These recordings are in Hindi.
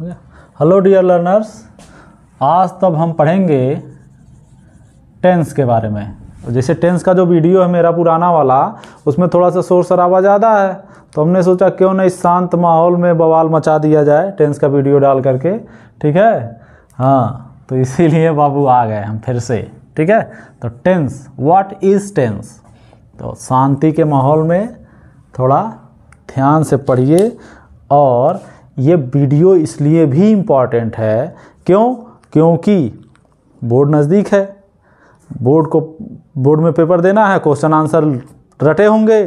समझा। हेलो डियर लर्नर्स, आज तब हम पढ़ेंगे टेंस के बारे में। जैसे टेंस का जो वीडियो है मेरा पुराना वाला, उसमें थोड़ा सा शोर शराबा ज़्यादा है, तो हमने सोचा क्यों ना इस शांत माहौल में बवाल मचा दिया जाए टेंस का वीडियो डाल करके, ठीक है। हाँ, तो इसीलिए बाबू आ गए हम फिर से, ठीक है। तो टेंस, व्हाट इज़ टेंस, तो शांति के माहौल में थोड़ा ध्यान से पढ़िए। और ये वीडियो इसलिए भी इम्पॉर्टेंट है क्योंकि बोर्ड नज़दीक है, बोर्ड में पेपर देना है, क्वेश्चन आंसर रटे होंगे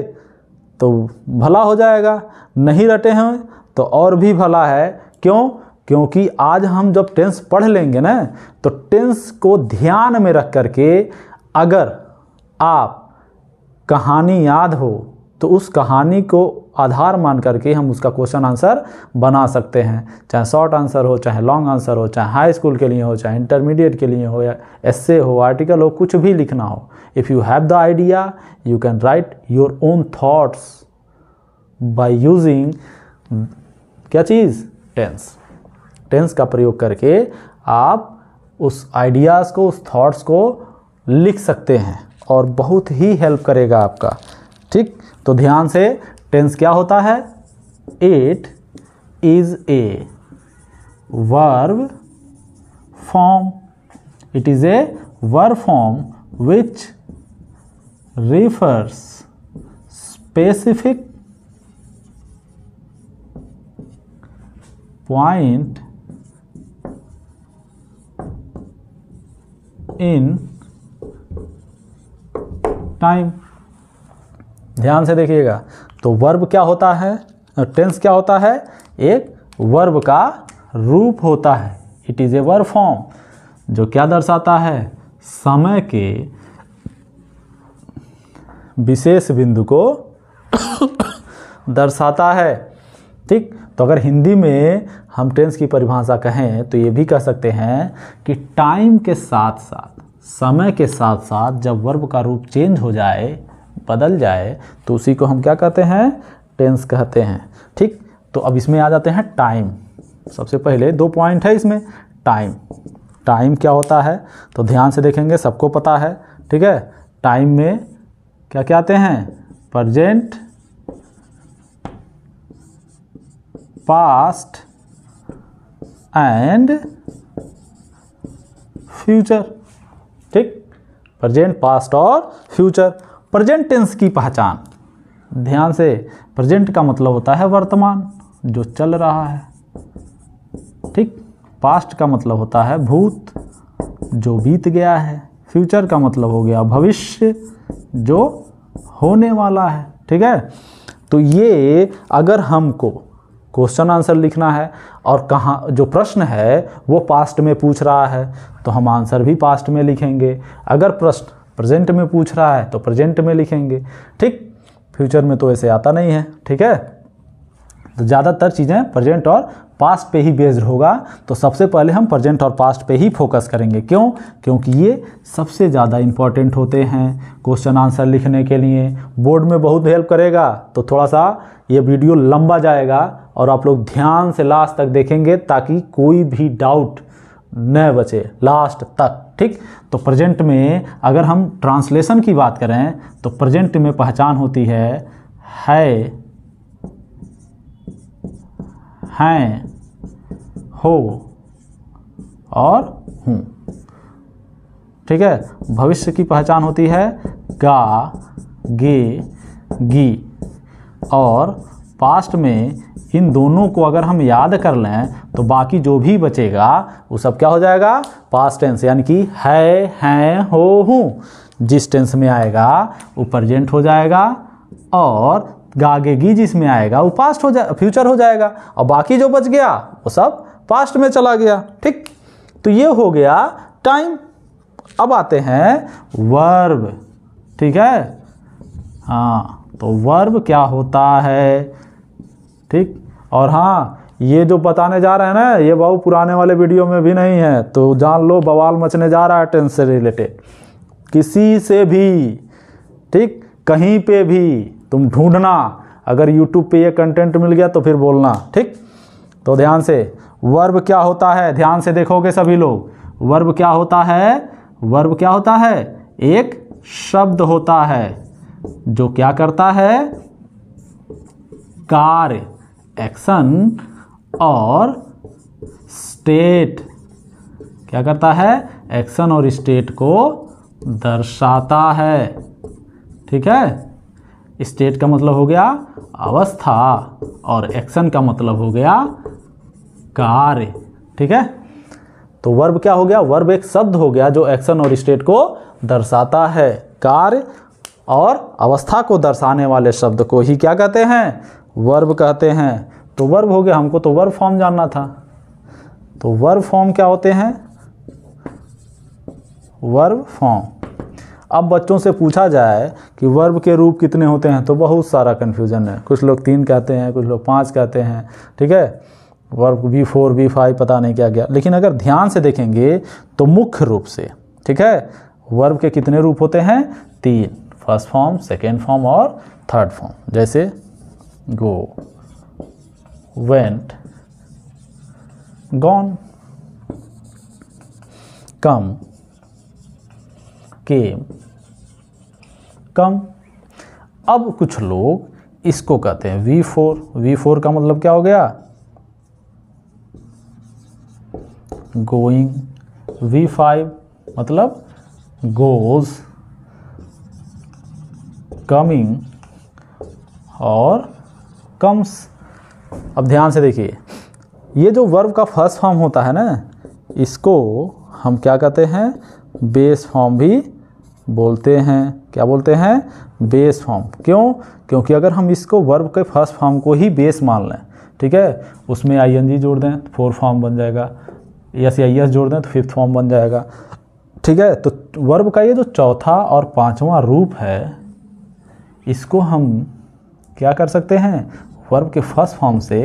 तो भला हो जाएगा, नहीं रटे हैं तो और भी भला है। क्योंकि आज हम जब टेंस पढ़ लेंगे ना, तो टेंस को ध्यान में रख करके अगर आप कहानी याद हो तो उस कहानी को आधार मान करके हम उसका क्वेश्चन आंसर बना सकते हैं, चाहे शॉर्ट आंसर हो, चाहे लॉन्ग आंसर हो, चाहे हाई स्कूल के लिए हो, चाहे इंटरमीडिएट के लिए हो, या एस्से हो, आर्टिकल हो, कुछ भी लिखना हो। If you have the idea you can write your own thoughts by using क्या चीज़, टेंस। टेंस का प्रयोग करके आप उस आइडियाज़ को, उस थॉट्स को लिख सकते हैं और बहुत ही हेल्प करेगा आपका, ठीक। तो ध्यान से, टेंस क्या होता है, it is a verb form, it is a verb form which refers specific point in time. ध्यान से देखिएगा, तो वर्ब क्या होता है, टेंस क्या होता है, एक वर्ब का रूप होता है। It is a verb form, जो क्या दर्शाता है, समय के विशेष बिंदु को दर्शाता है, ठीक। तो अगर हिंदी में हम टेंस की परिभाषा कहें तो ये भी कह सकते हैं कि टाइम के साथ साथ, समय के साथ साथ जब वर्ब का रूप चेंज हो जाए, बदल जाए, तो उसी को हम क्या कहते हैं, टेंस कहते हैं, ठीक। तो अब इसमें आ जाते हैं टाइम। सबसे पहले दो पॉइंट है इसमें, टाइम क्या होता है, तो ध्यान से देखेंगे, सबको पता है, ठीक है। टाइम में क्या क्या आते हैं, प्रेजेंट, पास्ट एंड फ्यूचर, ठीक। प्रेजेंट, पास्ट और फ्यूचर। प्रेजेंट टेंस की पहचान, ध्यान से, प्रेजेंट का मतलब होता है वर्तमान, जो चल रहा है, ठीक। पास्ट का मतलब होता है भूत, जो बीत गया है। फ्यूचर का मतलब हो गया भविष्य, जो होने वाला है, ठीक है। तो ये अगर हमको क्वेश्चन आंसर लिखना है और कहाँ जो प्रश्न है वो पास्ट में पूछ रहा है, तो हम आंसर भी पास्ट में लिखेंगे। अगर प्रश्न प्रेजेंट में पूछ रहा है तो प्रेजेंट में लिखेंगे, ठीक। फ्यूचर में तो ऐसे आता नहीं है, ठीक है। तो ज़्यादातर चीज़ें प्रेजेंट और पास्ट पे ही बेस्ड होगा, तो सबसे पहले हम प्रेजेंट और पास्ट पे ही फोकस करेंगे। क्योंकि ये सबसे ज़्यादा इम्पॉर्टेंट होते हैं क्वेश्चन आंसर लिखने के लिए, बोर्ड में बहुत हेल्प करेगा। तो थोड़ा सा ये वीडियो लंबा जाएगा और आप लोग ध्यान से लास्ट तक देखेंगे ताकि कोई भी डाउट न बचे लास्ट तक, ठीक। तो प्रेजेंट में अगर हम ट्रांसलेशन की बात करें तो प्रेजेंट में पहचान होती है हैं, हो और हूँ, ठीक है। भविष्य की पहचान होती है गा, गे, गी। और पास्ट में इन दोनों को अगर हम याद कर लें तो बाकी जो भी बचेगा वो सब क्या हो जाएगा, पास्ट टेंस, यानी कि है, हैं, हो, हूँ जिस टेंस में आएगा वो प्रेजेंट हो जाएगा, और गागेगी जिसमें आएगा वो पास्ट हो जाए, फ्यूचर हो जाएगा, और बाकी जो बच गया वो सब पास्ट में चला गया, ठीक। तो ये हो गया टाइम। अब आते हैं वर्ब, ठीक है। हाँ, तो वर्ब क्या होता है, ठीक। और हाँ, ये जो बताने जा रहे हैं ना, ये बहुत पुराने वाले वीडियो में भी नहीं है, तो जान लो बवाल मचने जा रहा है टेंस से रिलेटेड। किसी से भी, ठीक, कहीं पे भी तुम ढूंढना, अगर YouTube पे ये कंटेंट मिल गया तो फिर बोलना, ठीक। तो ध्यान से, वर्ब क्या होता है, ध्यान से देखोगे सभी लोग, वर्ब क्या होता है, वर्ब क्या होता है, एक शब्द होता है जो क्या करता है, कार्य एक्शन और स्टेट, क्या करता है, एक्शन और स्टेट को दर्शाता है। ठीक है, स्टेट का मतलब हो गया अवस्था और एक्शन का मतलब हो गया कार्य। ठीक है, तो वर्ब क्या हो गया, वर्ब एक शब्द हो गया जो एक्शन और स्टेट को दर्शाता है। कार्य और अवस्था को दर्शाने वाले शब्द को ही क्या कहते हैं, वर्ब कहते हैं। तो वर्ब हो गया, हमको तो वर्ब फॉर्म जानना था, तो वर्ब फॉर्म क्या होते हैं, वर्ब फॉर्म। अब बच्चों से पूछा जाए कि वर्ब के रूप कितने होते हैं, तो बहुत सारा कन्फ्यूजन है, कुछ लोग 3 कहते हैं, कुछ लोग 5 कहते हैं। ठीक है, वर्ब B4 B5 पता नहीं क्या गया, लेकिन अगर ध्यान से देखेंगे तो मुख्य रूप से, ठीक है, वर्ब के कितने रूप होते हैं, 3, फर्स्ट फॉर्म, सेकेंड फॉर्म और थर्ड फॉर्म। जैसे गो, वेंट, गॉन, कम, केम, कम। अब कुछ लोग इसको कहते हैं V4, V4 का मतलब क्या हो गया, गोइंग, V5 मतलब गोज, कमिंग और कम्स। अब ध्यान से देखिए, ये जो वर्ब का फर्स्ट फॉर्म होता है ना, इसको हम क्या कहते हैं, बेस फॉर्म भी बोलते हैं। क्या बोलते हैं, बेस फॉर्म। क्यों, क्योंकि अगर हम इसको वर्ब के फर्स्ट फॉर्म को ही बेस मान लें, ठीक है, उसमें ING जोड़ दें तो 4th फॉर्म बन जाएगा, SIS जोड़ दें तो 5th फॉर्म बन जाएगा। ठीक है, तो वर्ब का ये जो 4था और 5वां रूप है, इसको हम क्या कर सकते हैं, वर्ब के फर्स्ट फॉर्म से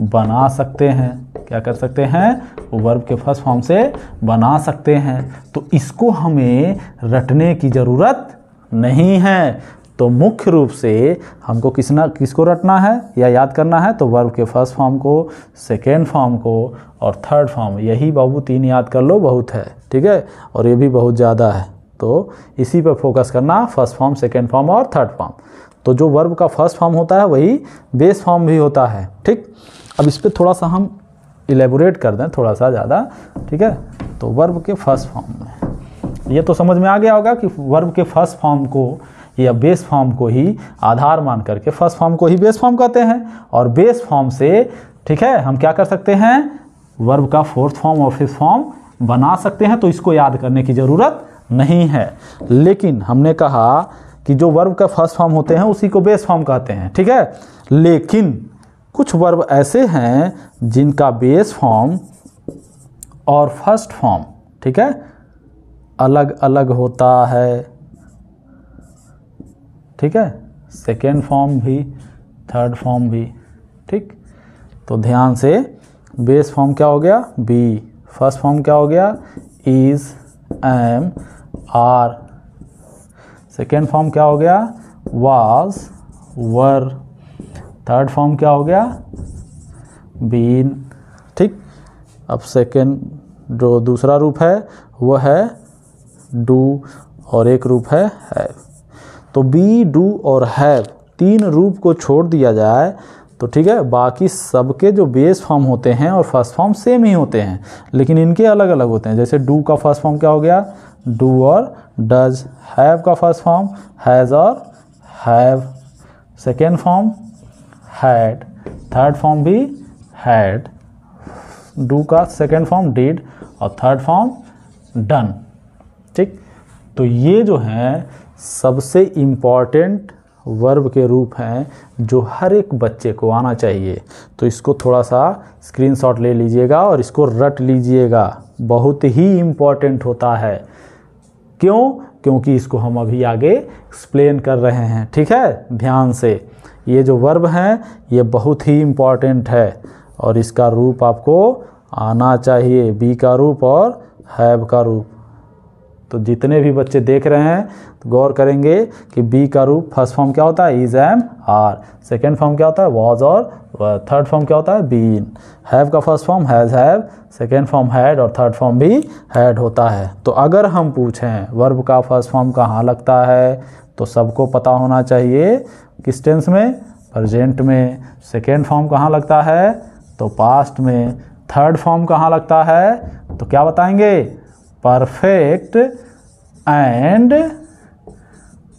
बना सकते हैं। क्या कर सकते हैं, वर्ब के फर्स्ट फॉर्म से बना सकते हैं। तो इसको हमें रटने की ज़रूरत नहीं है। तो मुख्य रूप से हमको किसको रटना है या याद करना है, तो वर्ब के फर्स्ट फॉर्म को, सेकेंड फॉर्म को और थर्ड फॉर्म। यही बाबू 3 याद कर लो, बहुत है। ठीक है, और ये भी बहुत ज़्यादा है, तो इसी पर फोकस करना, फर्स्ट फॉर्म, सेकेंड फॉर्म और थर्ड फॉर्म। तो जो वर्ब का फर्स्ट फॉर्म होता है वही बेस फॉर्म भी होता है। ठीक, अब इस पर थोड़ा सा हम इलेबोरेट कर दें, थोड़ा सा ज़्यादा। ठीक है, तो वर्ब के फर्स्ट फॉर्म में ये तो समझ में आ गया होगा कि वर्ब के फर्स्ट फॉर्म को या बेस फॉर्म को ही आधार मान करके फर्स्ट फॉर्म को ही बेस फॉर्म कहते हैं, और बेस फॉर्म से, ठीक है, हम क्या कर सकते हैं, वर्ब का 4th फॉर्म और 5th फॉर्म बना सकते हैं। तो इसको याद करने की ज़रूरत नहीं है। लेकिन हमने कहा कि जो वर्ब का फर्स्ट फॉर्म होते हैं उसी को बेस फॉर्म कहते हैं। ठीक है, लेकिन कुछ वर्ब ऐसे हैं जिनका बेस फॉर्म और फर्स्ट फॉर्म, ठीक है, अलग अलग होता है। ठीक है, सेकेंड फॉर्म भी, थर्ड फॉर्म भी। ठीक, तो ध्यान से, बेस फॉर्म क्या हो गया, बी, फर्स्ट फॉर्म क्या हो गया, is, am, are, second form क्या हो गया, वाज, वर, थर्ड फॉर्म क्या हो गया, बीन। ठीक, अब सेकेंड जो दूसरा रूप है वो है डू, और एक रूप है हैव। तो बी, डू और हैव 3 रूप को छोड़ दिया जाए तो ठीक है, बाकी सबके जो बेस फॉर्म होते हैं और फर्स्ट फॉर्म सेम ही होते हैं, लेकिन इनके अलग अलग होते हैं। जैसे डू का फर्स्ट फॉर्म क्या हो गया, डू और डज, हैव का फर्स्ट फॉर्म हैज़ और have, second form had, third form भी हैड, डू का सेकेंड फॉर्म डिड और थर्ड फॉर्म डन। ठीक, तो ये जो हैं सबसे इम्पॉर्टेंट वर्ब के रूप हैं जो हर एक बच्चे को आना चाहिए। तो इसको थोड़ा सा स्क्रीनशॉट ले लीजिएगा और इसको रट लीजिएगा, बहुत ही इम्पॉर्टेंट होता है। क्यों, क्योंकि इसको हम अभी आगे एक्सप्लेन कर रहे हैं। ठीक है, ध्यान से, ये जो वर्ब हैं ये बहुत ही इम्पॉर्टेंट है और इसका रूप आपको आना चाहिए, बी का रूप और हैव का रूप। तो जितने भी बच्चे देख रहे हैं तो गौर करेंगे कि बी का रूप फर्स्ट फॉर्म क्या होता है, is am are, second form क्या होता है, वॉज, और थर्ड फॉर्म क्या होता है, बीन। हैव का first form has have, second form had और थर्ड फॉर्म भी हैड होता है। तो अगर हम पूछें वर्ब का फर्स्ट फॉर्म कहाँ लगता है तो सबको पता होना चाहिए किस टेंस में, प्रेजेंट में। सेकेंड फॉर्म कहाँ लगता है तो पास्ट में। थर्ड फॉर्म कहाँ लगता है तो क्या बताएंगे, परफेक्ट एंड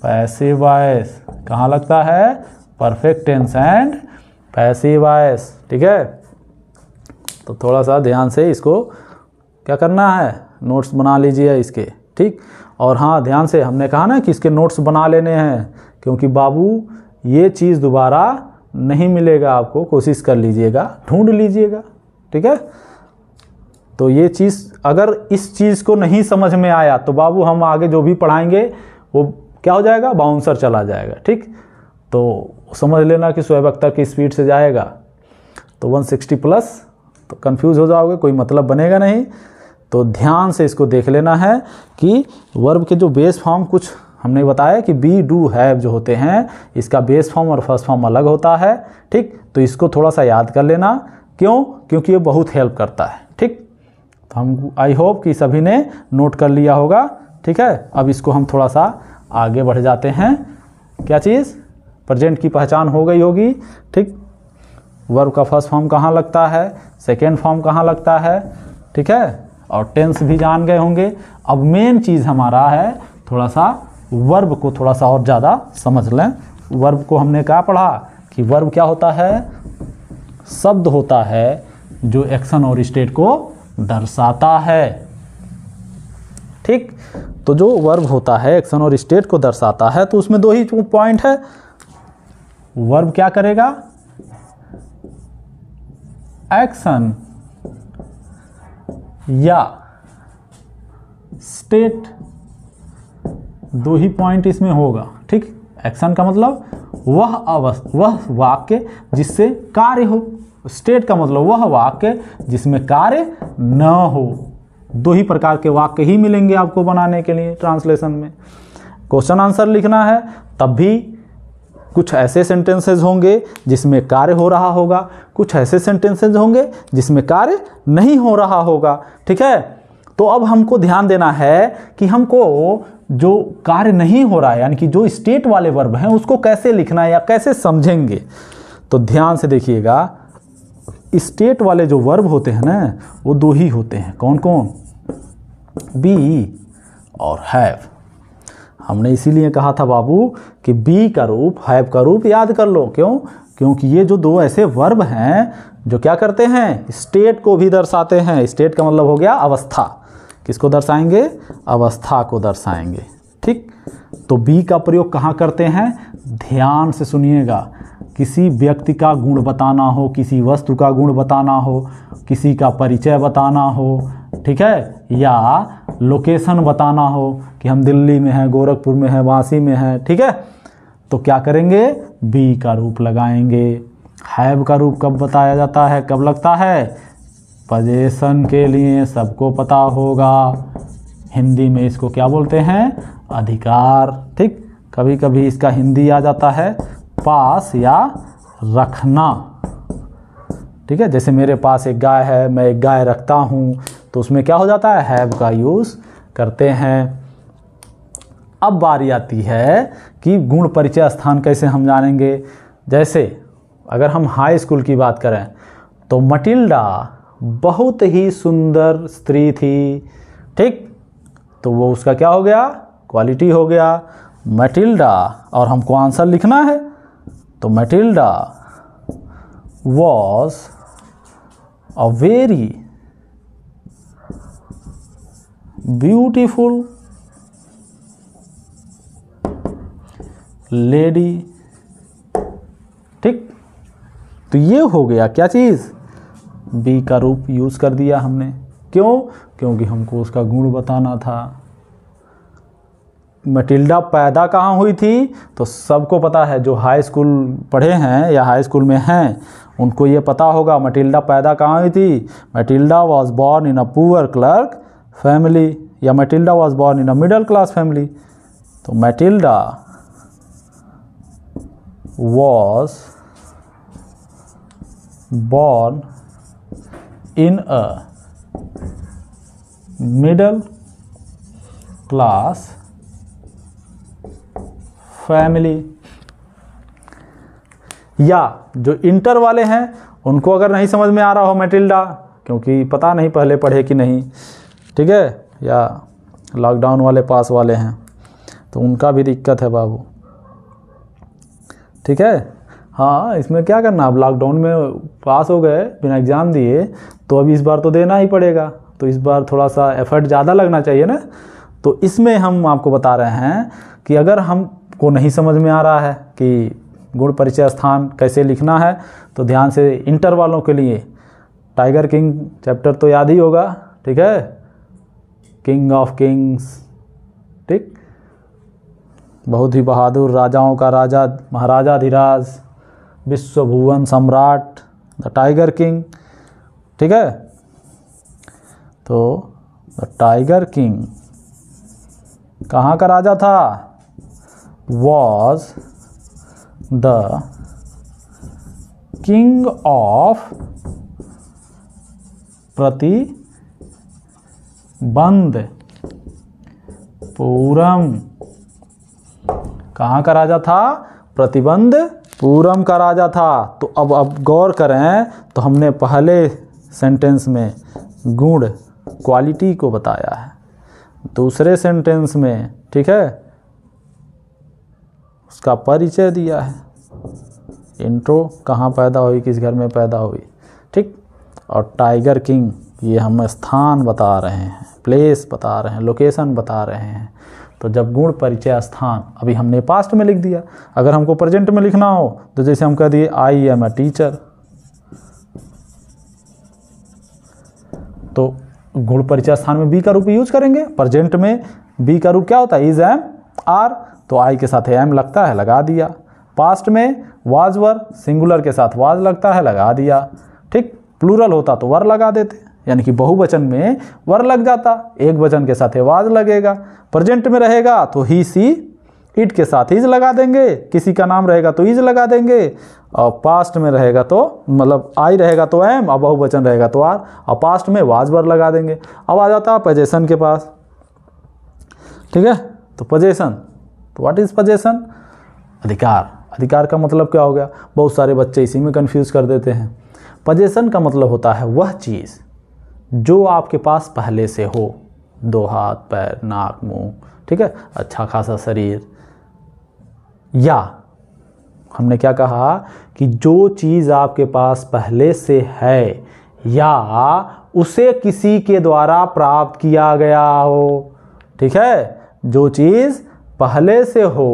पैसिव वॉइस। कहाँ लगता है, perfect tense and passive voice. ठीक है, तो थोड़ा सा ध्यान से इसको क्या करना है, नोट्स बना लीजिए इसके। ठीक, और हाँ ध्यान से, हमने कहा ना कि इसके नोट्स बना लेने हैं क्योंकि बाबू ये चीज़ दोबारा नहीं मिलेगा आपको, कोशिश कर लीजिएगा, ढूंढ लीजिएगा। ठीक है, तो ये चीज़ अगर इस चीज़ को नहीं समझ में आया तो बाबू हम आगे जो भी पढ़ाएंगे वो क्या हो जाएगा, बाउंसर चला जाएगा। ठीक, तो समझ लेना कि शोएब अख्तर की स्पीड से जाएगा तो 160+, तो कंफ्यूज हो जाओगे, कोई मतलब बनेगा नहीं। तो ध्यान से इसको देख लेना है कि वर्ब के जो बेस फॉर्म, कुछ हमने बताया कि बी डू हैव जो होते हैं इसका बेस फॉर्म और फर्स्ट फॉर्म अलग होता है। ठीक, तो इसको थोड़ा सा याद कर लेना, क्यों, क्योंकि ये बहुत हेल्प करता है। ठीक, तो हम आई होप कि सभी ने नोट कर लिया होगा। ठीक है, अब इसको हम थोड़ा सा आगे बढ़ जाते हैं। क्या चीज़, प्रेजेंट की पहचान हो गई होगी। ठीक, वर्ब का फर्स्ट फॉर्म कहाँ लगता है, सेकेंड फॉर्म कहाँ लगता है, ठीक है, और टेंस भी जान गए होंगे। अब मेन चीज़ हमारा है थोड़ा सा वर्ब को थोड़ा सा और ज़्यादा समझ लें। वर्ब को हमने क्या पढ़ा कि वर्ब क्या होता है, शब्द होता है जो एक्शन और स्टेट को दर्शाता है। ठीक, तो जो वर्ब होता है एक्शन और स्टेट को दर्शाता है, तो उसमें दो ही पॉइंट है। वर्ब क्या करेगा, एक्शन या स्टेट, दो ही पॉइंट इसमें होगा। ठीक, एक्शन का मतलब वह अवस्था, वह वाक्य जिससे कार्य हो, स्टेट का मतलब वह वाक्य जिसमें कार्य न हो। दो ही प्रकार के वाक्य ही मिलेंगे आपको बनाने के लिए ट्रांसलेशन में। क्वेश्चन आंसर लिखना है तब भी कुछ ऐसे सेंटेंसेज होंगे जिसमें कार्य हो रहा होगा, कुछ ऐसे सेंटेंसेज होंगे जिसमें कार्य नहीं हो रहा होगा। ठीक है, तो अब हमको ध्यान देना है कि हमको जो कार्य नहीं हो रहा है यानी कि जो स्टेट वाले वर्ब हैं उसको कैसे लिखना है या कैसे समझेंगे। तो ध्यान से देखिएगा, स्टेट वाले जो वर्ब होते हैं ना वो दो ही होते हैं, कौन कौन, बी और हैव। हमने इसीलिए कहा था बाबू कि बी का रूप हैव का रूप याद कर लो, क्यों, क्योंकि ये जो दो ऐसे वर्ब हैं जो क्या करते हैं, स्टेट को भी दर्शाते हैं। स्टेट का मतलब हो गया अवस्था, किसको दर्शाएंगे, अवस्था को दर्शाएंगे। ठीक, तो बी का प्रयोग कहाँ करते हैं, ध्यान से सुनिएगा, किसी व्यक्ति का गुण बताना हो, किसी वस्तु का गुण बताना हो, किसी का परिचय बताना हो, ठीक है, या लोकेशन बताना हो कि हम दिल्ली में हैं, गोरखपुर में हैं, वासी में हैं। ठीक है, तो क्या करेंगे, बी का रूप लगाएंगे। हैव का रूप कब बताया जाता है, कब लगता है, पोजीशन के लिए, सबको पता होगा। हिंदी में इसको क्या बोलते हैं, अधिकार। ठीक, कभी कभी इसका हिंदी आ जाता है पास या रखना। ठीक है, जैसे मेरे पास एक गाय है, मैं एक गाय रखता हूँ, तो उसमें क्या हो जाता है, हैव का यूज़ करते हैं। अब बारी आती है कि गुण परिचय स्थान कैसे हम जानेंगे। जैसे अगर हम हाई स्कूल की बात करें तो मटिल्डा बहुत ही सुंदर स्त्री थी। ठीक, तो वो उसका क्या हो गया, क्वालिटी हो गया, मटिल्डा। और हमको आंसर लिखना है, तो Matilda was a very beautiful lady. ठीक, तो ये हो गया क्या चीज़, बी का रूप यूज़ कर दिया हमने, क्यों, क्योंकि हमको उसका गुण बताना था। मटिल्डा पैदा कहाँ हुई थी, तो सबको पता है, जो हाई स्कूल पढ़े हैं या हाई स्कूल में हैं उनको ये पता होगा मटिल्डा पैदा कहाँ हुई थी। Matilda was born in a poor clerk family, या Matilda was born in a middle class family. तो Matilda was born in a middle class family. या जो इंटर वाले हैं उनको अगर नहीं समझ में आ रहा हो Matilda, क्योंकि पता नहीं पहले पढ़े कि नहीं, ठीक है, या लॉकडाउन वाले पास वाले हैं तो उनका भी दिक्कत है बाबू, ठीक है. हाँ, इसमें क्या करना, अब लॉकडाउन में पास हो गए बिना एग्ज़ाम दिए, तो अब इस बार तो देना ही पड़ेगा, तो इस बार थोड़ा सा एफर्ट ज़्यादा लगना चाहिए ना. तो इसमें हम आपको बता रहे हैं कि अगर हमको नहीं समझ में आ रहा है कि गुण परिचय स्थान कैसे लिखना है, तो ध्यान से इंटर वालों के लिए टाइगर किंग चैप्टर तो याद ही होगा, ठीक है, किंग ऑफ किंग्स, ठीक, बहुत ही बहादुर, राजाओं का राजा, महाराजाधिराज, विश्वभुवन सम्राट, द टाइगर किंग, ठीक है. तो द टाइगर किंग कहाँ का राजा था? Was the king of Pratibandhapuram. कहाँ का राजा था? प्रतिबंधपुरम का राजा था. तो अब गौर करें, तो हमने पहले सेंटेंस में गुण क्वालिटी को बताया है, दूसरे सेंटेंस में, ठीक है, उसका परिचय दिया है, इंट्रो, कहाँ पैदा हुई, किस घर में पैदा हुई, ठीक, और टाइगर किंग ये हम स्थान बता रहे हैं, प्लेस बता रहे हैं, लोकेशन बता रहे हैं. तो जब गुण परिचय स्थान अभी हमने पास्ट में लिख दिया, अगर हमको प्रेजेंट में लिखना हो तो जैसे हम कह दिए आई एम अ टीचर, तो गुण परिचय स्थान में बी का रूप यूज करेंगे. प्रेजेंट में बी का रूप क्या होता है? इज एम आर, तो आई के साथ एम लगता है, लगा दिया. पास्ट में वाज वर, सिंगुलर के साथ वाज लगता है, लगा दिया, ठीक. प्लूरल होता तो वर लगा देते, यानी कि बहुवचन में वर लग जाता, एक वचन के साथ वाज लगेगा. प्रेजेंट में रहेगा तो ही सी, इट के साथ इज लगा देंगे, किसी का नाम रहेगा तो इज लगा देंगे, और पास्ट में रहेगा तो मतलब आई रहेगा तो एम, और बहुवचन रहेगा तो आर, और पास्ट में वाज वर लगा देंगे. अब आ जाता है पोजीशन के पास, ठीक है. तो पोजीशन, तो व्हाट इज पोजीशन? अधिकार. अधिकार का मतलब क्या हो गया? बहुत सारे बच्चे इसी में कन्फ्यूज़ कर देते हैं. पोजीशन का मतलब होता है वह चीज़ जो आपके पास पहले से हो, दो हाथ, पैर, नाक, मुंह, ठीक है, अच्छा खासा शरीर, या हमने क्या कहा कि जो चीज़ आपके पास पहले से है या उसे किसी के द्वारा प्राप्त किया गया हो, ठीक है, जो चीज़ पहले से हो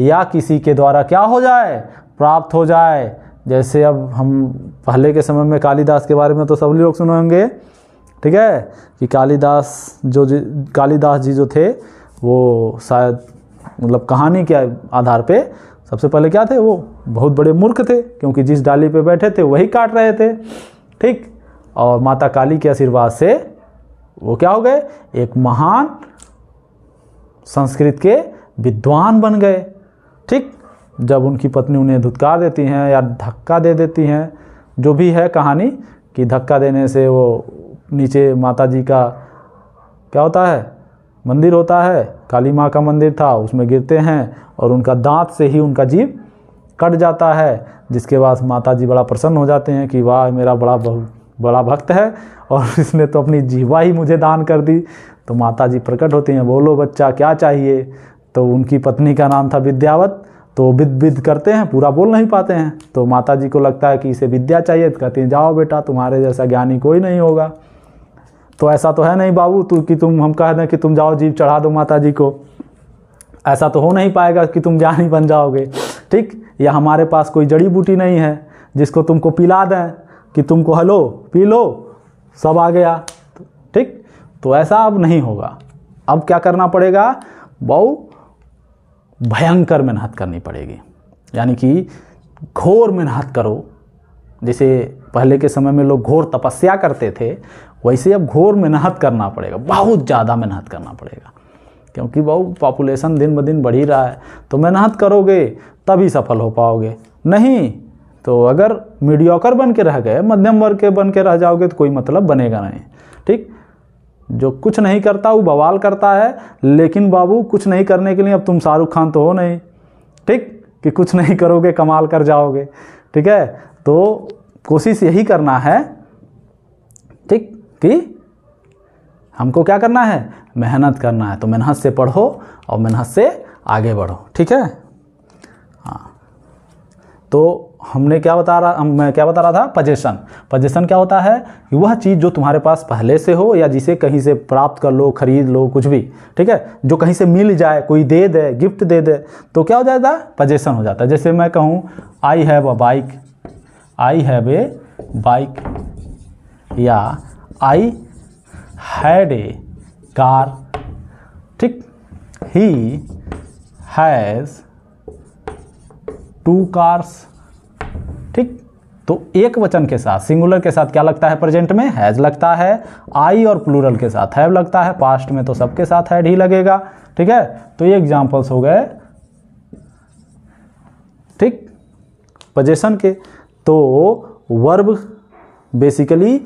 या किसी के द्वारा क्या हो जाए, प्राप्त हो जाए. जैसे अब हम पहले के समय में कालिदास के बारे में तो सभी लोग सुने होंगे, ठीक है, कि कालिदास जी जो थे वो शायद मतलब कहानी के आधार पे सबसे पहले क्या थे, वो बहुत बड़े मूर्ख थे, क्योंकि जिस डाली पे बैठे थे वही काट रहे थे, ठीक, और माता काली के आशीर्वाद से वो क्या हो गए, एक महान संस्कृत के विद्वान बन गए, ठीक. जब उनकी पत्नी उन्हें धुतकार देती हैं या धक्का दे देती हैं, जो भी है कहानी, कि धक्का देने से वो नीचे माता जी का क्या होता है, मंदिर होता है, काली माँ का मंदिर था, उसमें गिरते हैं और उनका दांत से ही उनका जीभ कट जाता है, जिसके बाद माता जी बड़ा प्रसन्न हो जाते हैं कि वाह, मेरा बड़ा भक्त है और इसने तो अपनी जीवा ही मुझे दान कर दी. तो माता जी प्रकट होती हैं, बोलो बच्चा क्या चाहिए. तो उनकी पत्नी का नाम था विद्यावत, तो विद करते हैं, पूरा बोल नहीं पाते हैं, तो माता जी को लगता है कि इसे विद्या चाहिए, तो कहते हैं जाओ बेटा, तुम्हारे जैसा ज्ञानी कोई नहीं होगा. तो ऐसा तो है नहीं बाबू कि तुम हम कह दें कि तुम जाओ जीभ चढ़ा दो माता जी को, ऐसा तो हो नहीं पाएगा कि तुम ज्ञानी बन जाओगे, ठीक. या हमारे पास कोई जड़ी बूटी नहीं है जिसको तुमको पिला दें कि तुमको हलो पी लो सब आ गया, ठीक. तो ऐसा अब नहीं होगा. अब क्या करना पड़ेगा, बहुत भयंकर मेहनत करनी पड़ेगी, यानी कि घोर मेहनत करो, जैसे पहले के समय में लोग घोर तपस्या करते थे, वैसे अब घोर मेहनत करना पड़ेगा, बहुत ज़्यादा मेहनत करना पड़ेगा, क्योंकि बहुत पॉपुलेशन दिन ब दिन बढ़ ही रहा है। तो मेहनत करोगे तभी सफल हो पाओगे, नहीं तो अगर मीडियोकर बन के रह गए, मध्यम वर्ग के बन के रह जाओगे तो कोई मतलब बनेगा नहीं। ठीक, जो कुछ नहीं करता वो बवाल करता है, लेकिन बाबू कुछ नहीं करने के लिए अब तुम शाहरुख खान तो हो नहीं, ठीक, कि कुछ नहीं करोगे कमाल कर जाओगे। ठीक है, तो कोशिश यही करना है, ठीक, कि हमको क्या करना है, मेहनत करना है। तो मेहनत से पढ़ो और मेहनत से आगे बढ़ो। ठीक है, हाँ, तो हमने क्या बता रहा, मैं क्या बता रहा था, पोजीशन। पोजीशन क्या होता है, वह चीज़ जो तुम्हारे पास पहले से हो या जिसे कहीं से प्राप्त कर लो, खरीद लो, कुछ भी। ठीक है, जो कहीं से मिल जाए, कोई दे दे, गिफ्ट दे दे, तो क्या हो जाता है, पोजीशन हो जाता है। जैसे मैं कहूँ I have a bike, I have a bike, या आई हैड ए कार। ठीक, ही हैज़ टू कार्स। ठीक, तो एक वचन के साथ, सिंगुलर के साथ क्या लगता है, प्रेजेंट में हैज़ लगता है, आई और प्लूरल के साथ हैव लगता है, पास्ट में तो सबके साथ हैड ही लगेगा। ठीक है, तो ये एग्जांपल्स हो गए, ठीक, पोजीशन के। तो वर्ब बेसिकली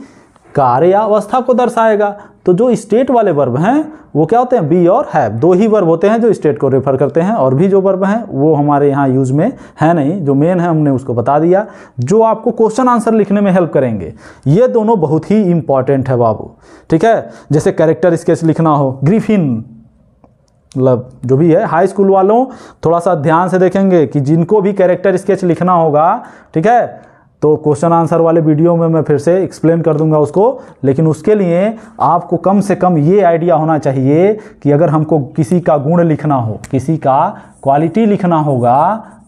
कार्य या अवस्था को दर्शाएगा, तो जो स्टेट वाले वर्ब हैं वो क्या होते हैं, बी और हैव, दो ही वर्ब होते हैं जो स्टेट को रेफर करते हैं, और भी जो वर्ब हैं वो हमारे यहाँ यूज में है नहीं, जो मेन है हमने उसको बता दिया, जो आपको क्वेश्चन आंसर लिखने में हेल्प करेंगे। ये दोनों बहुत ही इंपॉर्टेंट है बाबू। ठीक है, जैसे कैरेक्टर स्केच लिखना हो, ग्रिफिन, मतलब जो भी है, हाई स्कूल वालों थोड़ा सा ध्यान से देखेंगे कि जिनको भी कैरेक्टर स्केच लिखना होगा, ठीक है, तो क्वेश्चन आंसर वाले वीडियो में मैं फिर से एक्सप्लेन कर दूंगा उसको, लेकिन उसके लिए आपको कम से कम ये आइडिया होना चाहिए कि अगर हमको किसी का गुण लिखना हो, किसी का क्वालिटी लिखना होगा,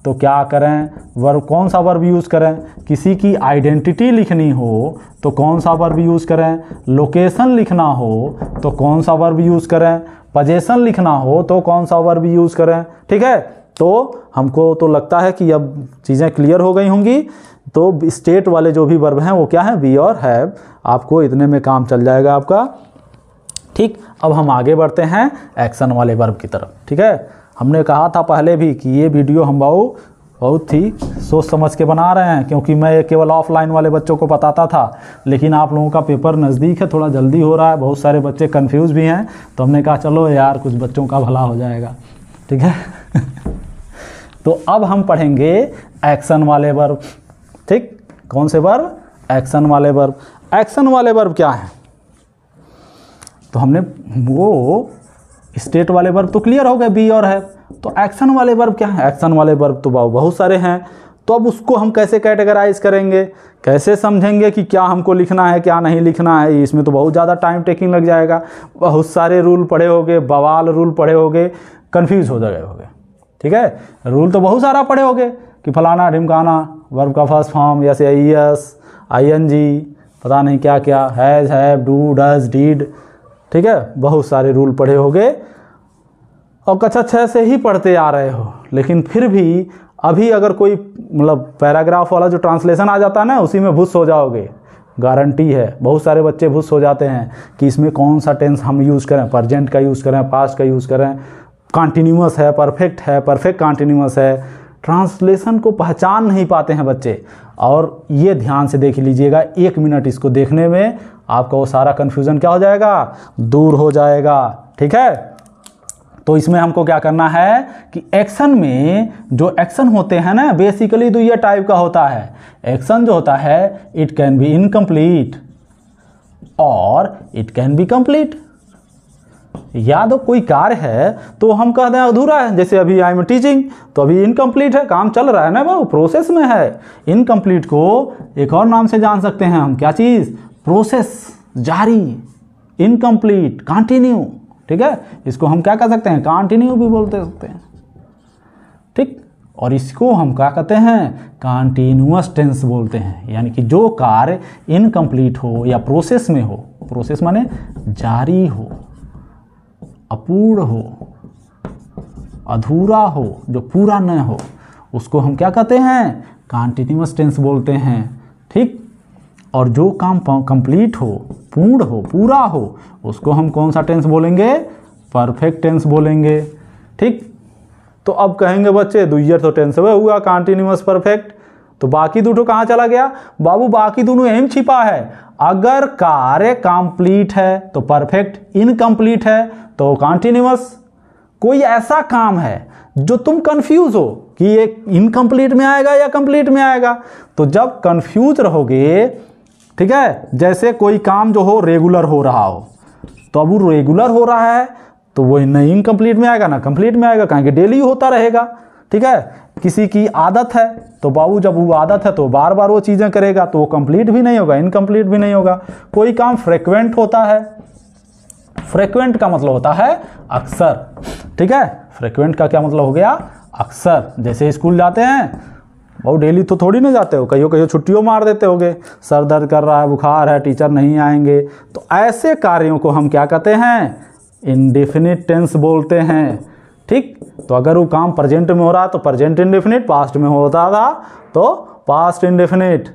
तो क्या करें, वर्ब, कौन सा वर्ब यूज़ करें। किसी की आइडेंटिटी लिखनी हो तो कौन सा वर्ब यूज़ करें, लोकेशन लिखना हो तो कौन सा वर्ब यूज़ करें, पोजीशन लिखना हो तो कौन सा वर्ब यूज़ करें। ठीक है, तो हमको तो लगता है कि अब चीज़ें क्लियर हो गई होंगी। तो स्टेट वाले जो भी वर्ब हैं वो क्या हैं, बी और हैव, आपको इतने में काम चल जाएगा आपका। ठीक, अब हम आगे बढ़ते हैं एक्शन वाले वर्ब की तरफ। ठीक है, हमने कहा था पहले भी कि ये वीडियो हम बहुत ही सोच समझ के बना रहे हैं, क्योंकि मैं केवल ऑफलाइन वाले बच्चों को बताता था, लेकिन आप लोगों का पेपर नज़दीक है, थोड़ा जल्दी हो रहा है, बहुत सारे बच्चे कन्फ्यूज़ भी हैं, तो हमने कहा चलो यार कुछ बच्चों का भला हो जाएगा। ठीक है तो अब हम पढ़ेंगे एक्शन वाले वर्ब। ठीक, कौन से वर्ब, एक्शन वाले वर्ब। एक्शन वाले वर्ब क्या है, तो हमने वो स्टेट वाले वर्ब तो क्लियर हो गए, बी और है, तो एक्शन वाले वर्ब क्या है। एक्शन वाले वर्ब तो बहुत सारे हैं, तो अब उसको हम कैसे कैटेगराइज करेंगे, कैसे समझेंगे कि क्या हमको लिखना है क्या नहीं लिखना है, इसमें तो बहुत ज़्यादा टाइम टेकिंग लग जाएगा, बहुत सारे रूल पढ़े होंगे, बवाल रूल पढ़े होंगे, कन्फ्यूज हो गए होंगे। ठीक है, रूल तो बहुत सारा पढ़े होंगे कि फलाना ढिमकाना, वर्ब का फर्स्ट फॉर्म या से आई एस, आई एन जी, पता नहीं क्या क्या, has, have, do, does, did. ठीक है, बहुत सारे रूल पढ़े होंगे और कक्षा 6 से ही पढ़ते आ रहे हो, लेकिन फिर भी अभी अगर कोई मतलब पैराग्राफ वाला जो ट्रांसलेशन आ जाता है ना, उसी में भुस हो जाओगे, गारंटी है। बहुत सारे बच्चे भुस हो जाते हैं कि इसमें कौन सा टेंस हम यूज़ करें, प्रजेंट का यूज़ करें, पास्ट का यूज़ करें, कॉन्टीन्यूअस है, परफेक्ट है, परफेक्ट कॉन्टीन्यूअस है, ट्रांसलेशन को पहचान नहीं पाते हैं बच्चे। और ये ध्यान से देख लीजिएगा, एक मिनट इसको देखने में आपका वो सारा कन्फ्यूज़न क्या हो जाएगा, दूर हो जाएगा। ठीक है, तो इसमें हमको क्या करना है कि एक्शन में जो एक्शन होते हैं ना, बेसिकली तो ये टाइप का होता है एक्शन जो होता है, इट कैन बी इनकम्प्लीट और इट कैन बी कंप्लीट। या तो कोई कार्य है तो हम कह दें अधूरा है, जैसे अभी आई एम टीचिंग, तो अभी इनकम्प्लीट है, काम चल रहा है ना, वो प्रोसेस में है। इनकम्प्लीट को एक और नाम से जान सकते हैं हम, क्या चीज़, प्रोसेस जारी, इनकम्प्लीट, कंटिन्यू। ठीक है, इसको हम क्या कह सकते हैं, कंटिन्यू भी बोलते सकते हैं। ठीक, और इसको हम क्या कहते हैं, कंटिन्यूअस टेंस बोलते हैं, यानी कि जो कार्य इनकम्प्लीट हो या प्रोसेस में हो, प्रोसेस माने जारी हो, अपूर्ण हो, अधूरा हो, जो पूरा न हो, उसको हम क्या कहते हैं, कंटिन्यूअस टेंस बोलते हैं। ठीक। और जो काम कंप्लीट हो, पूर्ण हो, पूरा हो, उसको हम कौन सा टेंस बोलेंगे? परफेक्ट टेंस बोलेंगे। ठीक। तो अब कहेंगे बच्चे दुइयर तो टेंस हुआ कॉन्टिन्यूअस परफेक्ट, तो बाकी दोनों कहाँ चला गया? बाबू बाकी दोनों एम छिपा है। अगर कार्य कंप्लीट है तो परफेक्ट, इनकम्प्लीट है तो कॉन्टिन्यूअस। कोई ऐसा काम है जो तुम कंफ्यूज हो कि ये इनकम्प्लीट में आएगा या कंप्लीट में आएगा, तो जब कंफ्यूज रहोगे, ठीक है, जैसे कोई काम जो हो रेगुलर हो रहा हो, तो अब वो रेगुलर हो रहा है तो वो नहीं इनकम्प्लीट में आएगा ना कंप्लीट में आएगा, कहें कि डेली होता रहेगा। ठीक है। किसी की आदत है तो बाबू जब वो आदत है तो बार बार वो चीज़ें करेगा, तो वो कंप्लीट भी नहीं होगा, इनकम्प्लीट भी नहीं होगा। कोई काम फ्रिक्वेंट होता है, फ्रिक्वेंट का मतलब होता है अक्सर। ठीक है। फ्रिक्वेंट का क्या मतलब हो गया? अक्सर। जैसे स्कूल जाते हैं, और डेली तो थोड़ी ना जाते हो, कहीं कहीं छुट्टियों मार देते होगे, सर दर्द कर रहा है, बुखार है, टीचर नहीं आएंगे, तो ऐसे कार्यों को हम क्या कहते हैं? इंडेफिनिट टेंस बोलते हैं। ठीक। तो अगर वो काम प्रेजेंट में हो रहा तो प्रेजेंट इंडेफिनिट, पास्ट में होता था तो पास्ट इंडेफिनिट।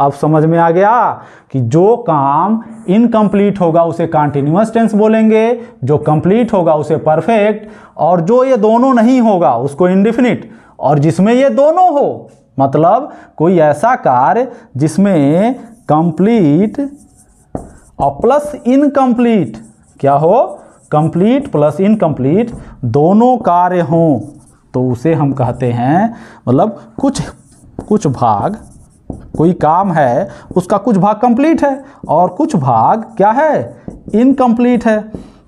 अब समझ में आ गया कि जो काम इनकम्प्लीट होगा उसे कॉन्टिन्यूअस टेंस बोलेंगे, जो कंप्लीट होगा उसे परफेक्ट, और जो ये दोनों नहीं होगा उसको इंडेफिनिट, और जिसमें ये दोनों हो, मतलब कोई ऐसा कार्य जिसमें कंप्लीट और प्लस इनकम्प्लीट, क्या हो? कंप्लीट प्लस इनकम्प्लीट दोनों कार्य हों, तो उसे हम कहते हैं, मतलब कुछ भाग, कोई काम है उसका कुछ भाग कंप्लीट है और कुछ भाग क्या है? इनकम्प्लीट है।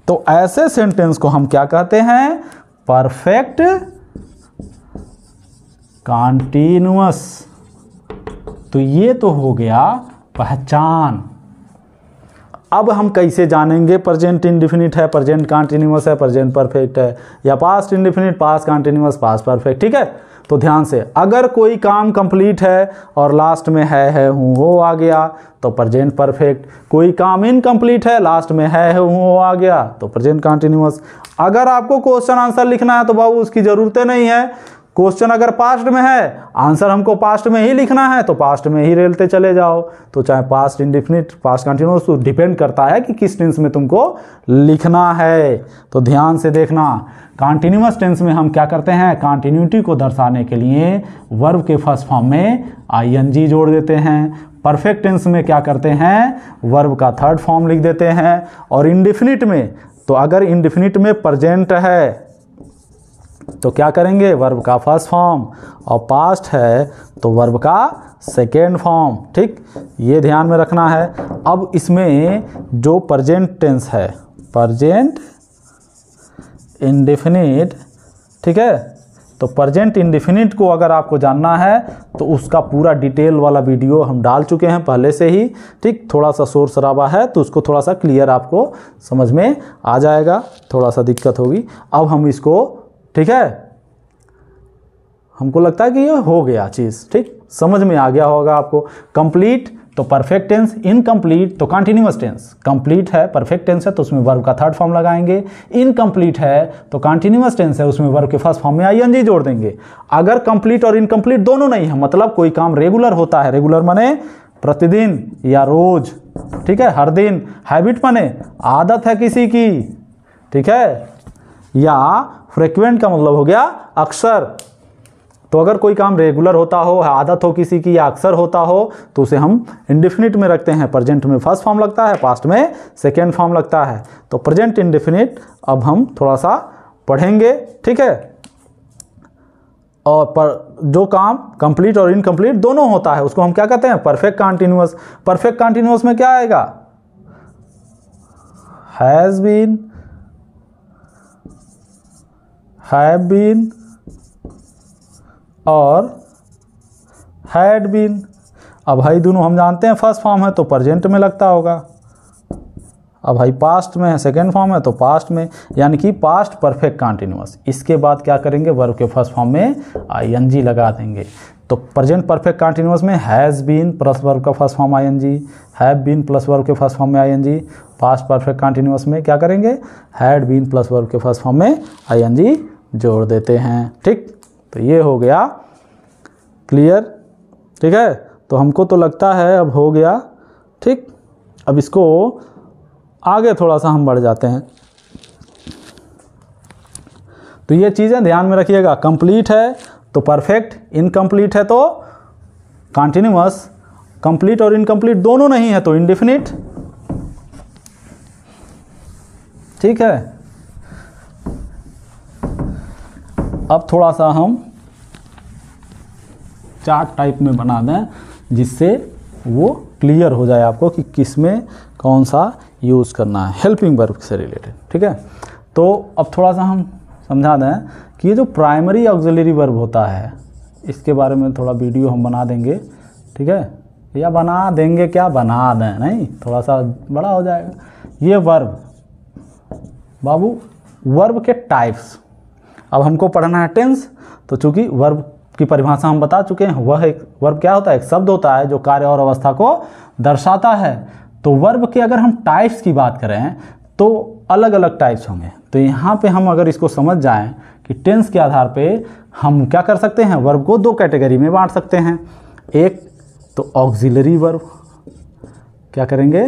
तो ऐसे सेंटेंस को हम क्या कहते हैं? Perfect continuous. तो ये तो हो गया पहचान। अब हम कैसे जानेंगे प्रेजेंट इंडिफिनिट है, प्रेजेंट कॉन्टिन्यूअस है, प्रेजेंट परफेक्ट है, या past indefinite, past continuous, past perfect. ठीक है। तो ध्यान से, अगर कोई काम कंप्लीट है और लास्ट में है हूँ हो आ गया तो प्रेजेंट परफेक्ट। कोई काम इनकम्प्लीट है, लास्ट में है हूँ हो आ गया तो प्रेजेंट कॉन्टिन्यूअस। अगर आपको क्वेश्चन आंसर लिखना है तो बाबू उसकी ज़रूरतें नहीं है। क्वेश्चन अगर पास्ट में है, आंसर हमको पास्ट में ही लिखना है, तो पास्ट में ही रेलते चले जाओ। तो चाहे पास्ट इंडिफिनिट, पास्ट कंटिन्यूअस, तो डिपेंड करता है कि किस टेंस में तुमको लिखना है। तो ध्यान से देखना, कॉन्टिन्यूअस टेंस में हम क्या करते हैं? कॉन्टिन्यूटी को दर्शाने के लिए वर्ब के फर्स्ट फॉर्म में आईएनजी जोड़ देते हैं। परफेक्ट टेंस में क्या करते हैं? वर्ब का थर्ड फॉर्म लिख देते हैं। और इंडिफिनिट में, तो अगर इंडिफिनिट में प्रेजेंट है तो क्या करेंगे? वर्ब का फर्स्ट फॉर्म, और पास्ट है तो वर्ब का सेकेंड फॉर्म। ठीक, ये ध्यान में रखना है। अब इसमें जो प्रेजेंट टेंस है, प्रेजेंट इंडिफिनिट, ठीक है, तो प्रेजेंट इंडिफिनिट को अगर आपको जानना है तो उसका पूरा डिटेल वाला वीडियो हम डाल चुके हैं पहले से ही। ठीक, थोड़ा सा शोर शराबा है तो उसको थोड़ा सा क्लियर आपको समझ में आ जाएगा, थोड़ा सा दिक्कत होगी। अब हम इसको, ठीक है, हमको लगता है कि ये हो गया चीज़। ठीक, समझ में आ गया होगा आपको। कंप्लीट तो परफेक्ट टेंस, इनकम्प्लीट तो कॉन्टिन्यूअस टेंस। कंप्लीट है, परफेक्ट टेंस है तो उसमें वर्ब का थर्ड फॉर्म लगाएंगे। इनकम्प्लीट है तो कॉन्टिन्यूअस टेंस है, उसमें वर्ब के फर्स्ट फॉर्म में आईएनजी जोड़ देंगे। अगर कंप्लीट और इनकम्प्लीट दोनों नहीं है, मतलब कोई काम रेगुलर होता है, रेगुलर माने प्रतिदिन या रोज, ठीक है, हर दिन, हैबिट माने आदत है किसी की, ठीक है, या फ्रिक्वेंट का मतलब हो गया अक्सर। तो अगर कोई काम रेगुलर होता हो, आदत हो किसी की, या अक्सर होता हो, तो उसे हम इंडिफिनिट में रखते हैं। प्रेजेंट में फर्स्ट फॉर्म लगता है, पास्ट में सेकेंड फॉर्म लगता है। तो प्रेजेंट इंडिफिनिट अब हम थोड़ा सा पढ़ेंगे, ठीक है। और जो काम कंप्लीट और इनकम्प्लीट दोनों होता है उसको हम क्या कहते हैं? Perfect continuous. परफेक्ट कॉन्टिन्यूअस में क्या आएगा? हैज़ बीन, हैव बीन और हैड बीन। अब भाई दोनों हम जानते हैं फर्स्ट फॉर्म है तो प्रेजेंट में लगता होगा, अब भाई पास्ट में है, सेकेंड फॉर्म है तो पास्ट में, यानी कि पास्ट परफेक्ट कॉन्टिन्यूअस। इसके बाद क्या करेंगे? वर्ब के फर्स्ट फॉर्म में आईएनजी लगा देंगे। तो प्रेजेंट परफेक्ट कॉन्टिन्यूअस में हैज़ बीन प्लस वर्ब का first form ING, have been plus verb के फर्स्ट फॉर्म में आईएनजी। पास्ट परफेक्ट कॉन्टिन्यूअस में क्या करेंगे? हैड बीन प्लस वर्ब के फर्स्ट फॉर्म में आईएनजी जोड़ देते हैं। ठीक, तो ये हो गया क्लियर। ठीक है, तो हमको तो लगता है अब हो गया ठीक। अब इसको आगे थोड़ा सा हम बढ़ जाते हैं, तो ये चीज़ें ध्यान में रखिएगा। कंप्लीट है तो परफेक्ट, इनकम्प्लीट है तो कंटिन्यूअस, कंप्लीट और इनकम्प्लीट दोनों नहीं है तो इंडेफिनिट, ठीक है। अब थोड़ा सा हम चार्ट टाइप में बना दें जिससे वो क्लियर हो जाए आपको कि किस में कौन सा यूज़ करना है हेल्पिंग वर्ब से रिलेटेड, ठीक है। तो अब थोड़ा सा हम समझा दें कि ये जो प्राइमरी ऑक्सिलरी वर्ब होता है इसके बारे में थोड़ा वीडियो हम बना देंगे, ठीक है, या बना देंगे क्या बना दें, नहीं थोड़ा सा बड़ा हो जाएगा। ये वर्ब बाबू, वर्ब के टाइप्स अब हमको पढ़ना है टेंस, तो चूँकि वर्ब की परिभाषा हम बता चुके हैं, वह एक वर्ब क्या होता है, एक शब्द होता है जो कार्य और अवस्था को दर्शाता है। तो वर्ब के अगर हम टाइप्स की बात करें तो अलग अलग टाइप्स होंगे। तो यहाँ पे हम अगर इसको समझ जाएं कि टेंस के आधार पे हम क्या कर सकते हैं, वर्ब को दो कैटेगरी में बांट सकते हैं। एक तो ऑक्सिलरी वर्ब, क्या करेंगे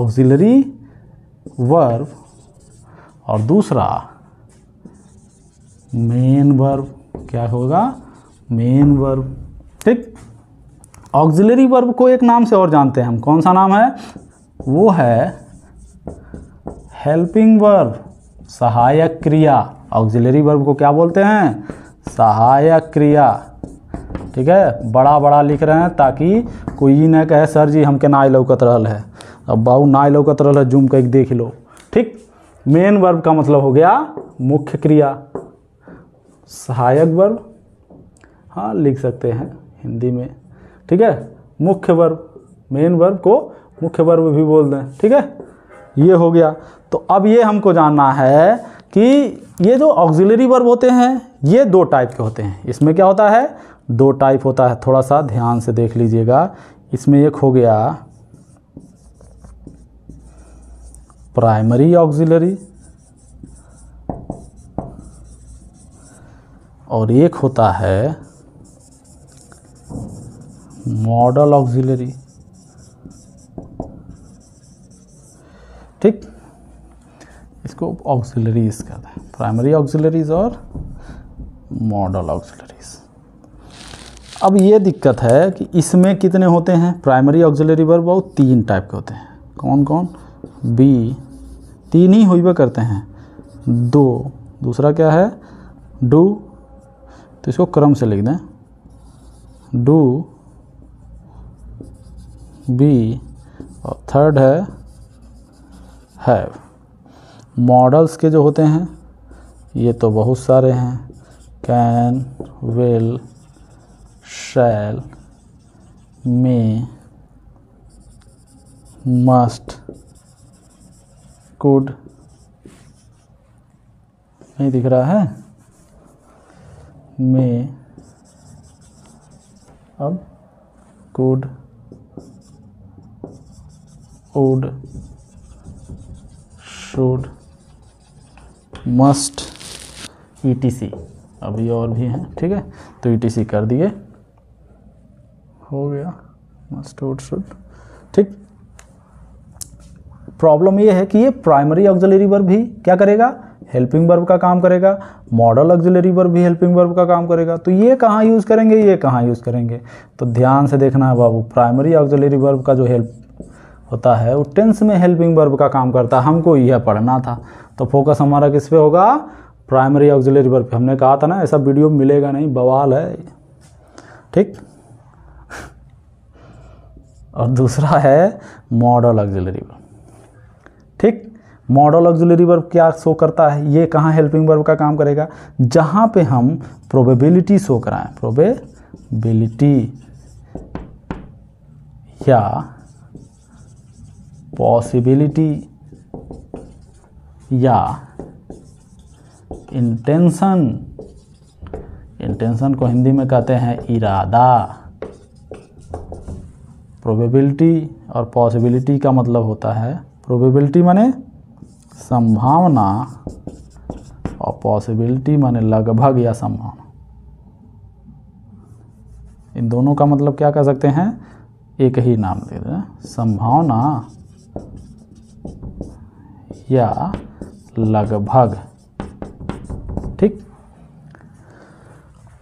ऑक्सिलरी वर्ब, और दूसरा मेन वर्ब, क्या होगा मेन वर्ब, ठीक। ऑक्सिलरी वर्ब को एक नाम से और जानते हैं हम, कौन सा नाम है, वो है हेल्पिंग वर्ब, सहायक क्रिया। ऑक्सिलरी वर्ब को क्या बोलते हैं, सहायक क्रिया, ठीक है। बड़ा बड़ा लिख रहे हैं ताकि कोई ये ना कहे सर जी हमके नाय लौकत रहल है, अब बाबू नाय लौकत रहल है जूम कर देख लो, ठीक। मेन वर्ब का मतलब हो गया मुख्य क्रिया, सहायक वर्ब हाँ लिख सकते हैं हिंदी में, ठीक है, मुख्य वर्ब। मेन वर्ब को मुख्य वर्ब भी बोल दें, ठीक है, ये हो गया। तो अब ये हमको जानना है कि ये जो ऑक्सिलरी वर्ब होते हैं ये दो टाइप के होते हैं। इसमें क्या होता है, दो टाइप होता है, थोड़ा सा ध्यान से देख लीजिएगा। इसमें एक हो गया प्राइमरी ऑक्सिलरी और एक होता है मॉडल ऑक्सिलरी, ठीक। इसको ऑक्सिलरीज कहते हैं, प्राइमरी ऑक्सिलरीज और मॉडल ऑक्सिलरीज। अब ये दिक्कत है कि इसमें कितने होते हैं प्राइमरी ऑक्सिलरी वर्ब, वो तीन टाइप के होते हैं, कौन कौन, बी तीन ही हुई करते हैं, दो, दूसरा क्या है डू, तो इसको क्रम से लिख दें, डू बी, और थर्ड है हैव। मॉडल्स के जो होते हैं ये तो बहुत सारे हैं, can, will, shall, may, must, could, नहीं दिख रहा है मे, अब could, would, should, must, ETC, अभी और भी हैं, ठीक है, तो ईटीसी कर दिए, हो गया मस्ट वुड शुड, ठीक। प्रॉब्लम ये है कि ये प्राइमरी ऑक्सिलरी वर्ब भी क्या करेगा, हेल्पिंग वर्ब का काम करेगा, मॉडल ऑक्सिलरी वर्ब भी हेल्पिंग वर्ब का काम करेगा। तो ये कहाँ यूज़ करेंगे, ये कहाँ यूज़ करेंगे, तो ध्यान से देखना है बाबू। प्राइमरी ऑक्सिलरी वर्ब का जो हेल्प होता है वो टेंस में हेल्पिंग वर्ब का काम करता है, हमको यह पढ़ना था। तो फोकस हमारा किस पे होगा, प्राइमरी ऑक्सिलरी वर्ब पे। हमने कहा था ना ऐसा वीडियो मिलेगा नहीं, बवाल है, ठीक। और दूसरा है मॉडल ऑक्सिलरी वर्ब, ठीक। मॉडल ऑक्सिलरी वर्ब क्या शो करता है, ये कहाँ हेल्पिंग वर्ब का काम करेगा, जहाँ पे हम प्रोबेबिलिटी शो कराएं, प्रोबेबिलिटी या पॉसिबिलिटी या इंटेंशन, इंटेंशन को हिंदी में कहते हैं इरादा। प्रोबेबिलिटी और पॉसिबिलिटी का मतलब होता है, प्रोबेबिलिटी माने संभावना और पॉसिबिलिटी माने लगभग या संभावना, इन दोनों का मतलब क्या कह सकते हैं, एक ही नाम दे दें, संभावना या लगभग। ठीक,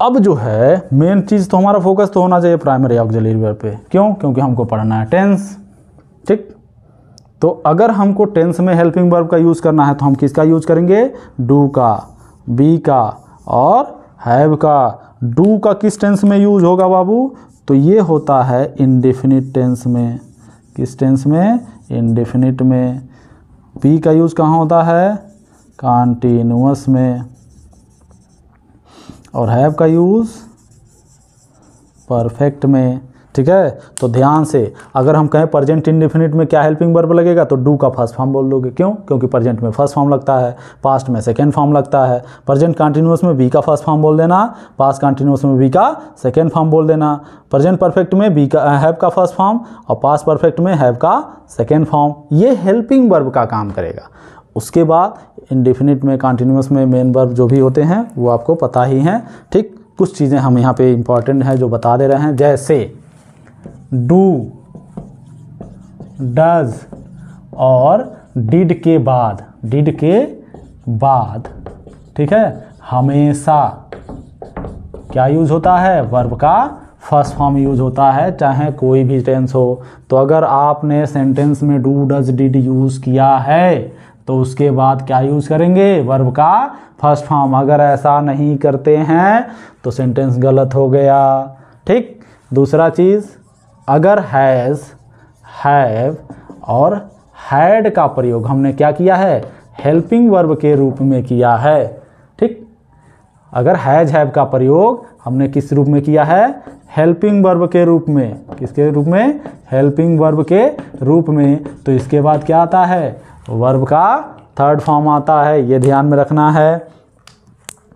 अब जो है मेन चीज तो हमारा फोकस तो होना चाहिए प्राइमरी ऑक्सिलरी वर्ब पे। क्यों? क्योंकि हमको पढ़ना है टेंस। ठीक, तो अगर हमको टेंस में हेल्पिंग वर्ब का यूज करना है तो हम किसका यूज करेंगे? डू का, बी का और हैव का। डू का किस टेंस में यूज होगा बाबू? तो ये होता है इंडेफिनिट टेंस में। किस टेंस में? इंडेफिनिट में। बी का यूज कहाँ होता है? कॉन्टीन्यूअस में। और हैव का यूज परफेक्ट में। ठीक है, तो ध्यान से अगर हम कहें प्रेजेंट इंडेफिनिट में क्या हेल्पिंग वर्ब लगेगा तो डू का फर्स्ट फॉर्म बोल दोगे। क्यों? क्योंकि प्रेजेंट में फर्स्ट फॉर्म लगता है, पास्ट में सेकंड फॉर्म लगता है। प्रेजेंट कंटिन्यूअस में बी का फर्स्ट फॉर्म बोल देना, पास्ट कंटिन्यूअस में बी का सेकंड फॉर्म बोल देना। प्रेजेंट परफेक्ट में बी का हैव का फर्स्ट फॉर्म और पास्ट परफेक्ट में हैव का सेकेंड फॉर्म। ये हेल्पिंग वर्ब का काम करेगा। उसके बाद इंडेफिनिट में, कंटिन्यूअस में मेन वर्ब जो भी होते हैं वो आपको पता ही हैं। ठीक, कुछ चीज़ें हम यहाँ पे इम्पॉर्टेंट हैं जो बता दे रहे हैं, जैसे डू, डज और डिड के बाद, डिड के बाद। ठीक है, हमेशा क्या यूज होता है? वर्ब का फर्स्ट फॉर्म यूज होता है, चाहे कोई भी टेंस हो। तो अगर आपने सेंटेंस में डू, डज, डिड यूज किया है तो उसके बाद क्या यूज करेंगे? वर्ब का फर्स्ट फॉर्म। अगर ऐसा नहीं करते हैं तो सेंटेंस गलत हो गया। ठीक, दूसरा चीज़, अगर हैज़, हैव और हैड का प्रयोग हमने क्या किया है? हेल्पिंग वर्ब के रूप में किया है। ठीक, अगर हैज़ हैव का प्रयोग हमने किस रूप में किया है? हेल्पिंग वर्ब के रूप में। किसके रूप में? हेल्पिंग वर्ब के रूप में। तो इसके बाद क्या आता है? वर्ब का थर्ड फॉर्म आता है, ये ध्यान में रखना है।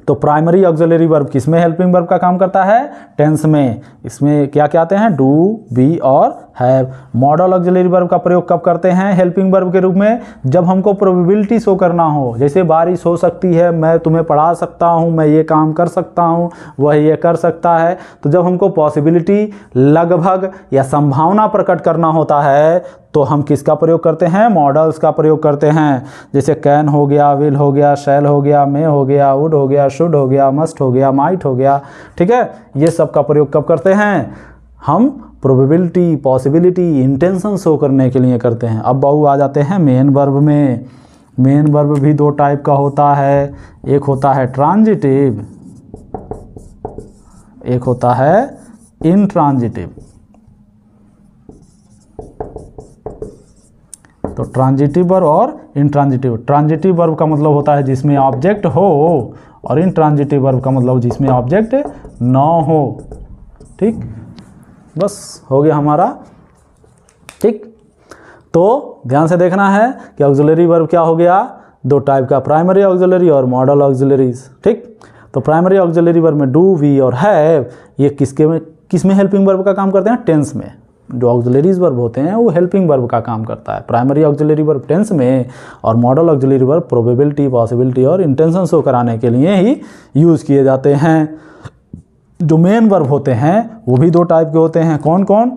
तो प्राइमरी ऑक्सिलरी वर्ब किसमें हेल्पिंग वर्ब का काम करता है? टेंस में। इसमें क्या क्या आते हैं? डू, बी और हैव। मॉडल ऑक्सिलरी वर्ब का प्रयोग कब करते हैं हेल्पिंग वर्ब के रूप में? जब हमको प्रोबेबिलिटी शो करना हो, जैसे बारिश हो सकती है, मैं तुम्हें पढ़ा सकता हूँ, मैं ये काम कर सकता हूँ, वह ये कर सकता है। तो जब हमको पॉसिबिलिटी, लगभग या संभावना प्रकट करना होता है तो हम किसका प्रयोग करते हैं? मॉडल्स का प्रयोग करते हैं। जैसे कैन हो गया, विल हो गया, शैल हो गया, मे हो गया, वुड हो गया, शुड हो गया, मस्ट हो गया, माइट हो गया। ठीक है, ये सब का प्रयोग कब करते हैं? हम प्रोबेबिलिटी, पॉसिबिलिटी, इंटेंशन शो करने के लिए करते हैं। अब बहु आ जाते हैं मेन वर्ब में। मेन वर्ब भी दो टाइप का होता है, एक होता है ट्रांजिटिव, एक होता है इनट्रांजिटिव। तो ट्रांजिटिव वर्ब और इनट्रांजिटिव। ट्रांजिटिव वर्ब का मतलब होता है जिसमें ऑब्जेक्ट हो, और इनट्रांजिटिव वर्ब का मतलब जिसमें ऑब्जेक्ट ना हो। ठीक, बस हो गया हमारा। ठीक, तो ध्यान से देखना है कि ऑक्सिलरी वर्ब क्या हो गया? दो टाइप का, प्राइमरी ऑक्सिलरी और मॉडल ऑक्सिलरीज। ठीक, तो प्राइमरी ऑक्सिलरी वर्ब में डू, वी और हैव ये किस में हेल्पिंग वर्ब का काम करते हैं? टेंस में। जो ऑक्सिलरीज वर्ब होते हैं वो हेल्पिंग वर्ब का काम करता है। प्राइमरी ऑक्सिलरी वर्ब टेंस में और modal auxiliary verb probability, possibility और इंटेंशन शो कराने के लिए ही यूज़ किए जाते हैं। जो मेन वर्ब होते हैं वो भी दो टाइप के होते हैं। कौन कौन?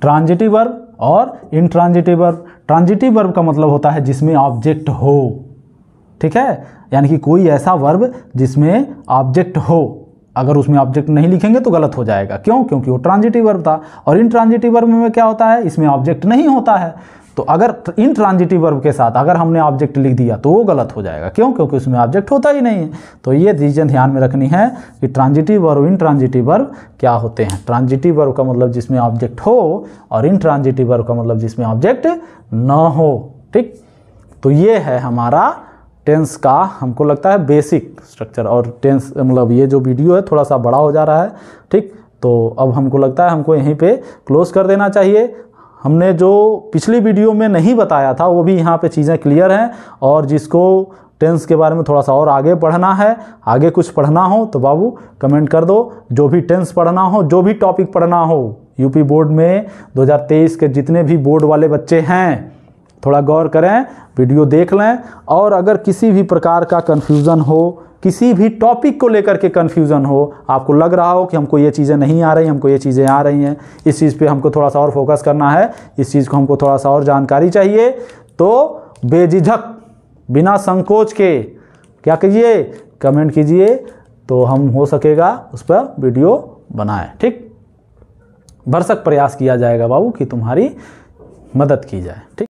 ट्रांजिटिव वर्ब और इनट्रांजिटिव वर्ब। ट्रांजिटिव वर्ब का मतलब होता है जिसमें ऑब्जेक्ट हो। ठीक है, यानी कि कोई ऐसा वर्ब जिसमें ऑब्जेक्ट हो। अगर उसमें ऑब्जेक्ट नहीं लिखेंगे तो गलत हो जाएगा। क्यों? क्योंकि वो ट्रांजिटिव वर्ब था। और इनट्रांजिटिव वर्ब में क्या होता है? इसमें ऑब्जेक्ट नहीं होता है। तो अगर इनट्रांजिटिव वर्ब के साथ अगर हमने ऑब्जेक्ट लिख दिया तो वो गलत हो जाएगा। क्यों? क्योंकि उसमें ऑब्जेक्ट होता ही नहीं है। तो ये रीजन ध्यान में रखनी है कि ट्रांजिटिव और इनट्रांजिटिव वर्ब क्या होते हैं। ट्रांजिटिव वर्ब का मतलब जिसमें ऑब्जेक्ट हो और इनट्रांजिटिव वर्ब का मतलब जिसमें ऑब्जेक्ट न हो। ठीक, तो ये है हमारा टेंस का, हमको लगता है बेसिक स्ट्रक्चर। और टेंस मतलब ये जो वीडियो है थोड़ा सा बड़ा हो जा रहा है। ठीक, तो अब हमको लगता है हमको यहीं पे क्लोज कर देना चाहिए। हमने जो पिछली वीडियो में नहीं बताया था वो भी यहाँ पे चीज़ें क्लियर हैं। और जिसको टेंस के बारे में थोड़ा सा और आगे पढ़ना है, आगे कुछ पढ़ना हो तो बाबू कमेंट कर दो। जो भी टेंस पढ़ना हो, जो भी टॉपिक पढ़ना हो, यूपी बोर्ड में 2023 के जितने भी बोर्ड वाले बच्चे हैं थोड़ा गौर करें, वीडियो देख लें। और अगर किसी भी प्रकार का कन्फ्यूज़न हो किसी भी टॉपिक को लेकर के कन्फ्यूज़न हो, आपको लग रहा हो कि हमको ये चीज़ें नहीं आ रही, हमको ये चीज़ें आ रही हैं, इस चीज़ पे हमको थोड़ा सा और फोकस करना है, इस चीज़ को हमको थोड़ा सा और जानकारी चाहिए, तो बेझिझक बिना संकोच के क्या कीजिए, कमेंट कीजिए, तो हम हो सकेगा उस पर वीडियो बनाएँ। ठीक, भरसक प्रयास किया जाएगा बाबू कि तुम्हारी मदद की जाए। ठीक।